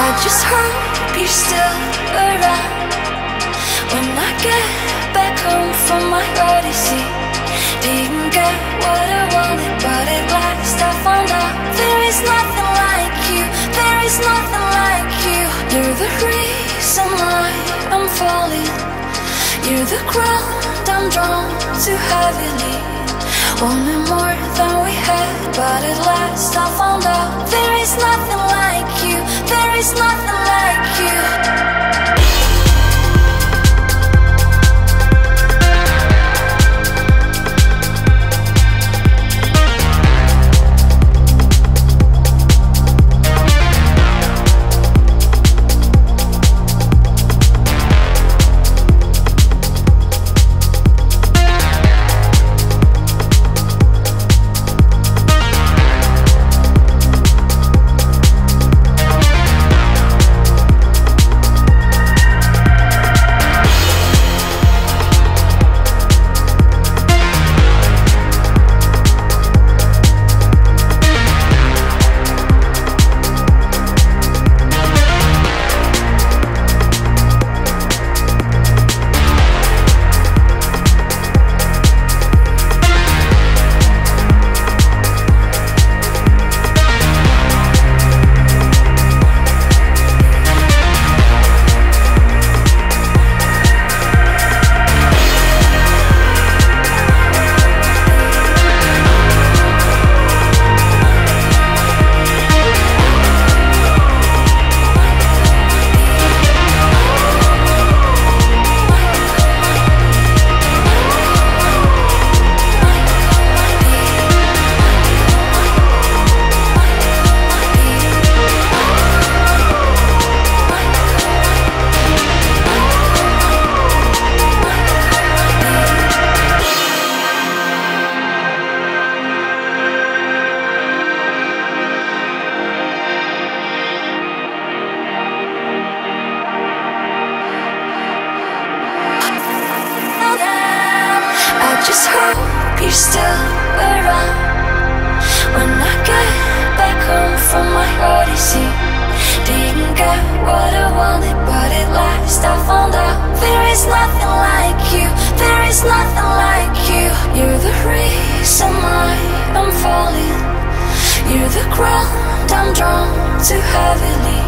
I just hope you're still around when I get back home from my odyssey. Didn't get what I wanted, but at last I found out there is nothing like you. There is nothing like you. You're the reason why I'm falling. You're the ground I'm drawn to heavily. Wanted more than we had, but at last I found out there is nothing like you. There is nothing like you. Just hope you're still around when I get back home from my odyssey. Didn't get what I wanted, but at last I found out there is nothing like you. There is nothing like you. You're the reason why I'm falling. You're the ground I'm drawn to heavily.